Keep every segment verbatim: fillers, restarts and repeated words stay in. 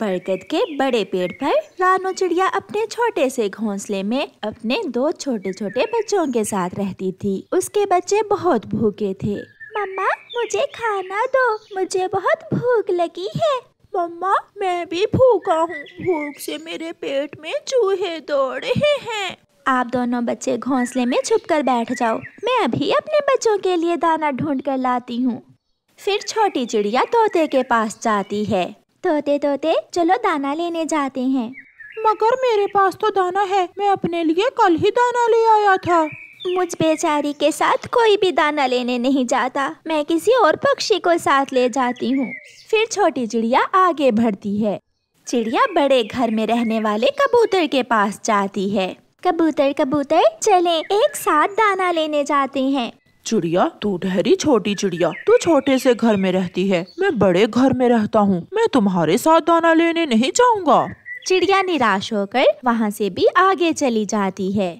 बरगद के बड़े पेड़ पर रानो चिड़िया अपने छोटे से घोंसले में अपने दो छोटे छोटे बच्चों के साथ रहती थी। उसके बच्चे बहुत भूखे थे। मम्मा मुझे खाना दो, मुझे बहुत भूख लगी है। मम्मा मैं भी भूखा हूँ, भूख से मेरे पेट में चूहे दौड़ रहे हैं। आप दोनों बच्चे घोंसले में छुपकर बैठ जाओ, मैं अभी अपने बच्चों के लिए दाना ढूंढ कर लाती हूँ। फिर छोटी चिड़िया तोते के पास जाती है। तोते तोते चलो दाना लेने जाते हैं। मगर मेरे पास तो दाना है, मैं अपने लिए कल ही दाना ले आया था। मुझ बेचारी के साथ कोई भी दाना लेने नहीं जाता, मैं किसी और पक्षी को साथ ले जाती हूँ। फिर छोटी चिड़िया आगे बढ़ती है। चिड़िया बड़े घर में रहने वाले कबूतर के पास जाती है। कबूतर कबूतर चलें एक साथ दाना लेने जाते हैं। चिड़िया तू ठहरी छोटी चिड़िया, तू छोटे से घर में रहती है, मैं बड़े घर में रहता हूँ, मैं तुम्हारे साथ दाना लेने नहीं जाऊँगा। चिड़िया निराश होकर वहाँ से भी आगे चली जाती है।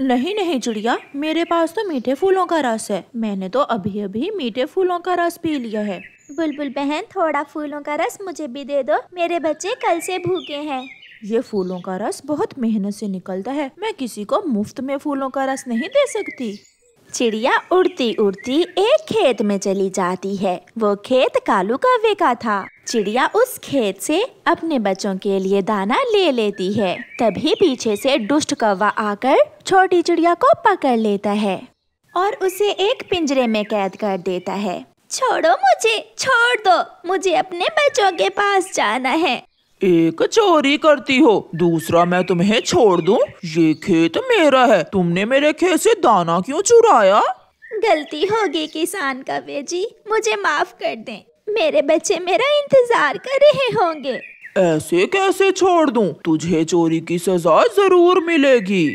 नहीं नहीं चिड़िया, मेरे पास तो मीठे फूलों का रस है, मैंने तो अभी अभी मीठे फूलों का रस पी लिया है। बुलबुल बहन थोड़ा फूलों का रस मुझे भी दे दो, मेरे बच्चे कल से भूखे हैं। ये फूलों का रस बहुत मेहनत से निकलता है, मैं किसी को मुफ्त में फूलों का रस नहीं दे सकती। चिड़िया उड़ती उड़ती एक खेत में चली जाती है। वो खेत कालू कौवे का था। चिड़िया उस खेत से अपने बच्चों के लिए दाना ले लेती है। तभी पीछे से दुष्ट कौवा आकर छोटी चिड़िया को पकड़ लेता है और उसे एक पिंजरे में कैद कर देता है। छोड़ो मुझे, छोड़ दो, मुझे अपने बच्चों के पास जाना है। एक चोरी करती हो, दूसरा मैं तुम्हें छोड़ दूं? ये खेत मेरा है, तुमने मेरे खेत से दाना क्यों चुराया? गलती होगी किसान कौवे जी, मुझे माफ कर दें, मेरे बच्चे मेरा इंतजार कर रहे होंगे। ऐसे कैसे छोड़ दूं? तुझे चोरी की सजा जरूर मिलेगी।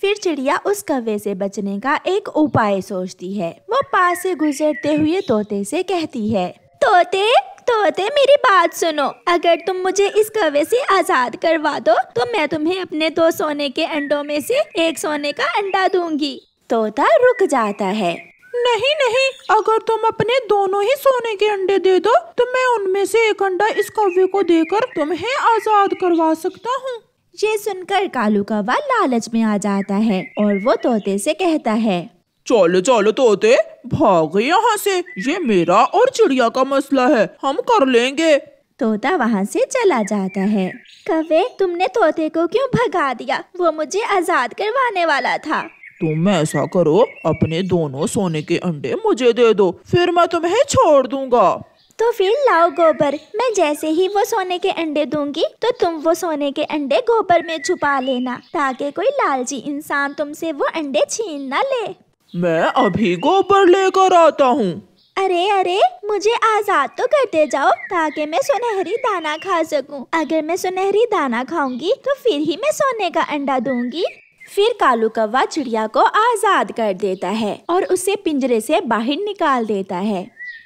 फिर चिड़िया उस कौवे से बचने का एक उपाय सोचती है। वो पास से गुजरते हुए तोते से कहती है, तोते तोते मेरी बात सुनो, अगर तुम मुझे इस कौवे से आजाद करवा दो तो मैं तुम्हें अपने दो सोने के अंडों में से एक सोने का अंडा दूंगी। तोता रुक जाता है। नहीं नहीं, अगर तुम अपने दोनों ही सोने के अंडे दे दो तो मैं उनमें से एक अंडा इस कौवे को देकर तुम्हें आजाद करवा सकता हूँ। ये सुनकर कालू कौवा लालच में आ जाता है और वो तोते से कहता है, चलो चलो तोते भाग यहाँ से, ये मेरा और चिड़िया का मसला है, हम कर लेंगे। तोता वहाँ से चला जाता है। कौवे तुमने तोते को क्यों भगा दिया? वो मुझे आजाद करवाने वाला था। तुम ऐसा करो, अपने दोनों सोने के अंडे मुझे दे दो, फिर मैं तुम्हें छोड़ दूंगा। तो फिर लाओ गोबर, मैं जैसे ही वो सोने के अंडे दूंगी तो तुम वो सोने के अंडे गोबर में छुपा लेना, ताकि कोई लालची इंसान तुमसे वो अंडे छीन न ले। मैं अभी गोबर लेकर आता हूँ। अरे अरे, मुझे आजाद तो करते जाओ ताकि मैं सुनहरी दाना खा सकूं। अगर मैं सुनहरी दाना खाऊंगी तो फिर ही मैं सोने का अंडा दूंगी। फिर कालू कौवा चिड़िया को आजाद कर देता है और उसे पिंजरे से बाहर निकाल देता है।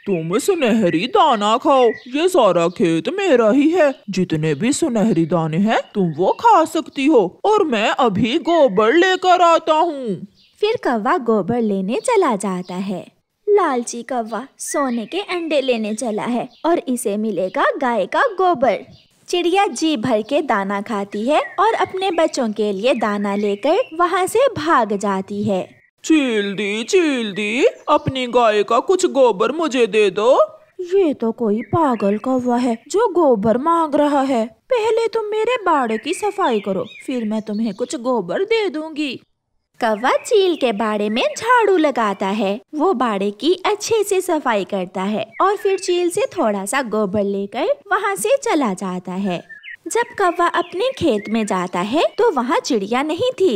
तुम सुनहरी दाना खाओ, ये सारा खेत मेरा ही है, जितने भी सुनहरी दाने हैं तुम वो खा सकती हो, और मैं अभी गोबर लेकर आता हूँ। फिर कौवा गोबर लेने चला जाता है। लालची कौवा सोने के अंडे लेने चला है और इसे मिलेगा गाय का गोबर। चिड़िया जी भर के दाना खाती है और अपने बच्चों के लिए दाना लेकर वहाँ से भाग जाती है। चिल्दी चिल्दी, अपनी गाय का कुछ गोबर मुझे दे दो। ये तो कोई पागल कौवा है जो गोबर मांग रहा है। पहले तुम मेरे बाड़े की सफाई करो, फिर मैं तुम्हें कुछ गोबर दे दूंगी। कौवा चील के बाड़े में झाड़ू लगाता है। वो बाड़े की अच्छे से सफाई करता है और फिर चील से थोड़ा सा गोबर लेकर वहाँ से चला जाता है। जब कौवा अपने खेत में जाता है तो वहाँ चिड़िया नहीं थी।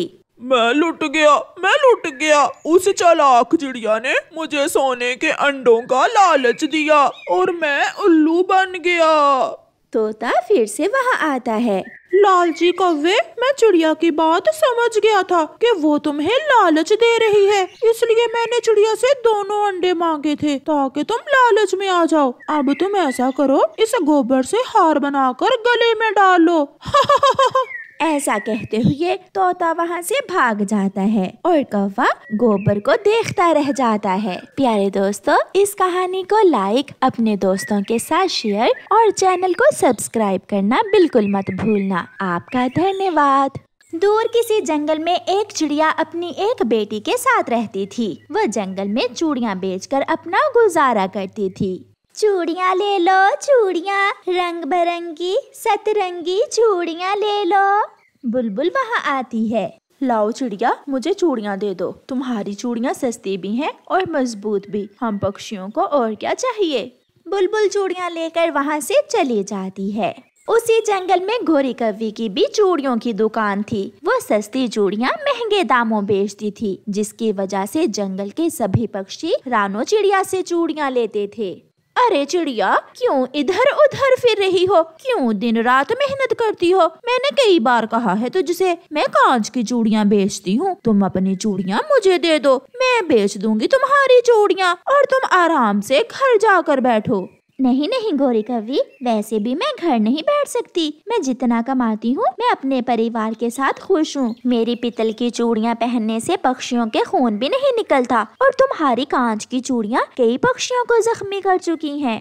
मैं लुट गया, मैं लुट गया, उस चालाक चिड़िया ने मुझे सोने के अंडों का लालच दिया और मैं उल्लू बन गया। तोता फिर से वहाँ आता है। लालची कौवे, मैं चिड़िया की बात समझ गया था कि वो तुम्हें लालच दे रही है, इसलिए मैंने चिड़िया से दोनों अंडे मांगे थे ताकि तुम लालच में आ जाओ। अब तुम ऐसा करो, इस गोबर से हार बनाकर गले में डालो। ऐसा कहते हुए तोता वहाँ से भाग जाता है और कौवा गोबर को देखता रह जाता है। प्यारे दोस्तों, इस कहानी को लाइक, अपने दोस्तों के साथ शेयर और चैनल को सब्सक्राइब करना बिल्कुल मत भूलना। आपका धन्यवाद। दूर किसी जंगल में एक चिड़िया अपनी एक बेटी के साथ रहती थी। वह जंगल में चूड़ियाँ बेचकर अपना गुजारा करती थी। चूड़ियाँ ले लो चूड़ियाँ, रंग बिरंगी सतरंगी चूड़ियाँ ले लो। बुलबुल वहाँ आती है। लाओ चिड़िया, मुझे चूड़ियाँ दे दो। तुम्हारी चूड़ियाँ सस्ती भी हैं और मजबूत भी। हम पक्षियों को और क्या चाहिए। बुलबुल चूड़ियाँ लेकर वहाँ से चली जाती है। उसी जंगल में घोरी कव्वी की भी चूड़ियों की दुकान थी। वो सस्ती चूड़ियाँ महंगे दामों बेचती थी, जिसकी वजह से जंगल के सभी पक्षी रानो चिड़िया से चूड़ियाँ लेते थे। अरे चिड़िया, क्यों इधर उधर फिर रही हो, क्यों दिन रात मेहनत करती हो। मैंने कई बार कहा है तुझसे, मैं कांच की चूड़ियाँ बेचती हूँ, तुम अपनी चूड़ियाँ मुझे दे दो, मैं बेच दूंगी तुम्हारी चूड़ियाँ और तुम आराम से घर जाकर बैठो। नहीं नहीं गोरी कव्वी, वैसे भी मैं घर नहीं बैठ सकती। मैं जितना कमाती हूँ, मैं अपने परिवार के साथ खुश हूँ। मेरी पीतल की चूड़ियाँ पहनने से पक्षियों के खून भी नहीं निकलता और तुम्हारी कांच की चूड़ियाँ कई पक्षियों को जख्मी कर चुकी हैं।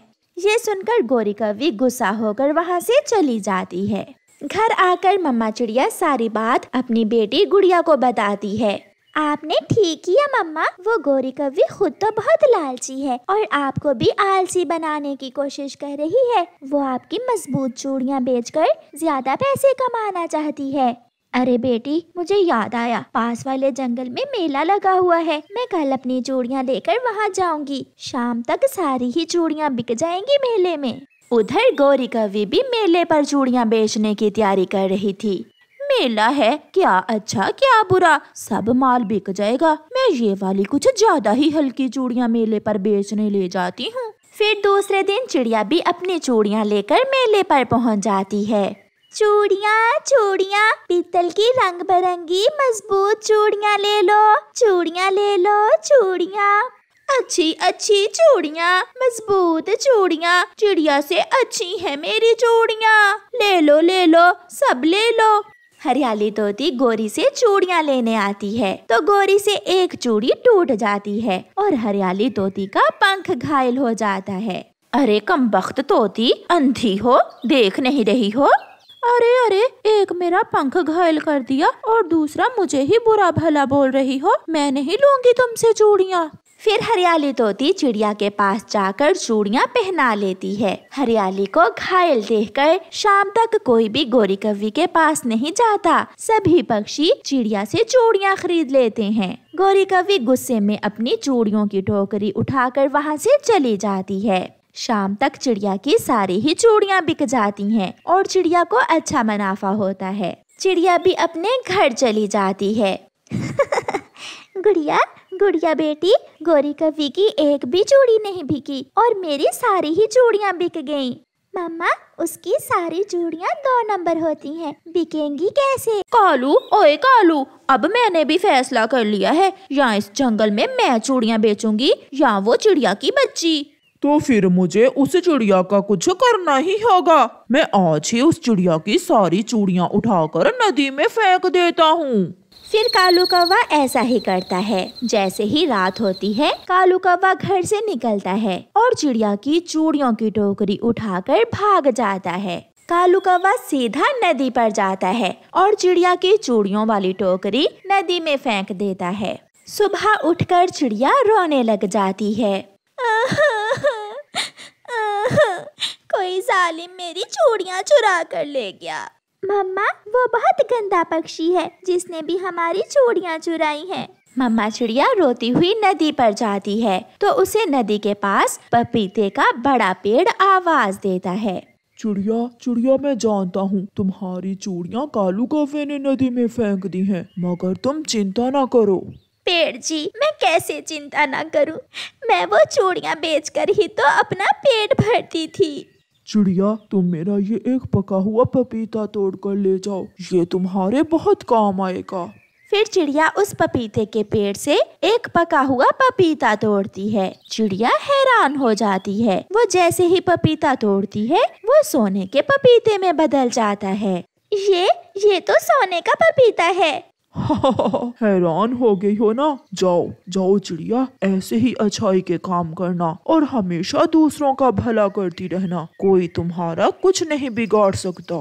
ये सुनकर गोरी कव्वी गुस्सा होकर वहाँ से चली जाती है। घर आकर मम्मा चिड़िया सारी बात अपनी बेटी गुड़िया को बताती है। आपने ठीक किया मम्मा, वो गोरी कव्वी खुद तो बहुत लालची है और आपको भी आलसी बनाने की कोशिश कर रही है। वो आपकी मजबूत चूड़ियाँ बेचकर ज्यादा पैसे कमाना चाहती है। अरे बेटी, मुझे याद आया, पास वाले जंगल में मेला लगा हुआ है। मैं कल अपनी चूड़ियाँ लेकर वहाँ जाऊंगी। शाम तक सारी ही चूड़ियाँ बिक जाएंगी मेले में। उधर गोरी कव्वी भी मेले पर चूड़ियाँ बेचने की तैयारी कर रही थी। मेला है, क्या अच्छा क्या बुरा, सब माल बिक जाएगा। मैं ये वाली कुछ ज्यादा ही हल्की चूड़ियाँ मेले पर बेचने ले जाती हूँ। फिर दूसरे दिन चिड़िया भी अपनी चूड़ियाँ लेकर मेले पर पहुँच जाती है। चूड़ियाँ चूड़ियाँ, पीतल की रंग बिरंगी मजबूत चूड़ियाँ ले लो, चूड़ियाँ ले लो चूड़ियाँ, अच्छी अच्छी चूड़ियाँ, मजबूत चूड़ियाँ, चिड़िया से अच्छी है मेरी चूड़ियाँ, ले लो ले लो सब ले लो। हरियाली तोती गोरी से चूड़ियाँ लेने आती है तो गोरी से एक चूड़ी टूट जाती है और हरियाली तोती का पंख घायल हो जाता है। अरे कमबख्त तोती, अंधी हो, देख नहीं रही हो। अरे अरे, एक मेरा पंख घायल कर दिया और दूसरा मुझे ही बुरा भला बोल रही हो। मैं नहीं लूंगी तुमसे चूड़ियाँ। फिर हरियाली तोती चिड़िया के पास जाकर चूड़ियाँ पहना लेती है। हरियाली को घायल देखकर शाम तक कोई भी गोरी कव्वी के पास नहीं जाता। सभी पक्षी चिड़िया से चूड़ियाँ खरीद लेते हैं। गोरी कव्वी गुस्से में अपनी चूड़ियों की टोकरी उठाकर वहाँ से चली जाती है। शाम तक चिड़िया की सारी ही चूड़ियाँ बिक जाती हैं और चिड़िया को अच्छा मुनाफा होता है। चिड़िया भी अपने घर चली जाती है। गुड़िया गुड़िया बेटी, गोरी कव्वी की एक भी चूड़ी नहीं बिकी और मेरी सारी ही चूड़ियाँ बिक गईं। मम्मा, उसकी सारी चूड़ियाँ दो नंबर होती हैं, बिकेंगी कैसे। कालू, ओए कालू, अब मैंने भी फैसला कर लिया है, या इस जंगल में मैं चूड़ियाँ बेचूंगी या वो चिड़िया की बच्ची। तो फिर मुझे उस चिड़िया का कुछ करना ही होगा। मैं आज ही उस चिड़िया की सारी चूड़ियाँ उठाकर नदी में फेंक देता हूँ। फिर कालू कौवा ऐसा ही करता है। जैसे ही रात होती है, कालू कौवा घर से निकलता है और चिड़िया की चूड़ियों की टोकरी उठाकर भाग जाता है। कालू कौवा सीधा नदी पर जाता है और चिड़िया की चूड़ियों वाली टोकरी नदी में फेंक देता है। सुबह उठकर चिड़िया रोने लग जाती है। कोई जालिम मेरी चूड़ियाँ चुरा कर ले गया। मम्मा, वो बहुत गंदा पक्षी है जिसने भी हमारी चूड़ियाँ चुराई हैं। मम्मा चिड़िया रोती हुई नदी पर जाती है तो उसे नदी के पास पपीते का बड़ा पेड़ आवाज देता है। चिड़िया चिड़िया, मैं जानता हूँ तुम्हारी चूड़ियाँ कालू कौवे ने नदी में फेंक दी हैं, मगर तुम चिंता ना करो। पेड़ जी, मैं कैसे चिंता ना करूँ, मैं वो चूड़ियाँ बेच कर ही तो अपना पेट भरती थी। चिड़िया, तुम मेरा ये एक पका हुआ पपीता तोड़कर ले जाओ, ये तुम्हारे बहुत काम आएगा। फिर चिड़िया उस पपीते के पेड़ से एक पका हुआ पपीता तोड़ती है। चिड़िया हैरान हो जाती है। वो जैसे ही पपीता तोड़ती है, वो सोने के पपीते में बदल जाता है। ये ये तो सोने का पपीता है। हैरान हो गई हो ना? जाओ जाओ चिड़िया, ऐसे ही अच्छाई के काम करना और हमेशा दूसरों का भला करती रहना, कोई तुम्हारा कुछ नहीं बिगाड़ सकता।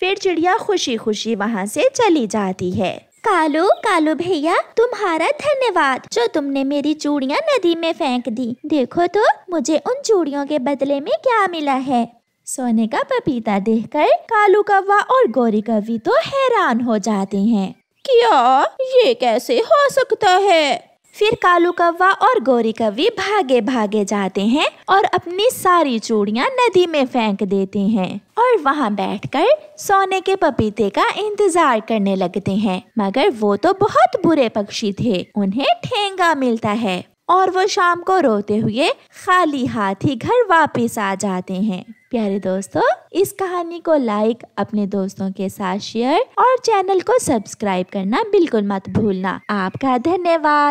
फिर चिड़िया खुशी खुशी वहाँ से चली जाती है। कालू कालू भैया, तुम्हारा धन्यवाद जो तुमने मेरी चूड़ियाँ नदी में फेंक दी। देखो तो मुझे उन चूड़ियों के बदले में क्या मिला है। सोने का पपीता देखकर कालू कौवा और गोरी कौवी तो हैरान हो जाते हैं। क्या ये कैसे हो सकता है? फिर कालू कौवा और गोरी कौवी भागे भागे जाते हैं और अपनी सारी चूड़ियाँ नदी में फेंक देते हैं और वहाँ बैठकर सोने के पपीते का इंतजार करने लगते हैं। मगर वो तो बहुत बुरे पक्षी थे, उन्हें ठेंगा मिलता है और वो शाम को रोते हुए खाली हाथ ही घर वापस आ जाते हैं। प्यारे दोस्तों, इस कहानी को लाइक, अपने दोस्तों के साथ शेयर और चैनल को सब्सक्राइब करना बिल्कुल मत भूलना। आपका धन्यवाद।